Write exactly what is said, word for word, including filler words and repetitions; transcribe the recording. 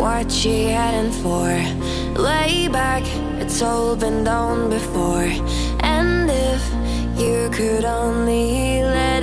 What she heading for? Lay back, it's all been done before. And if you could only let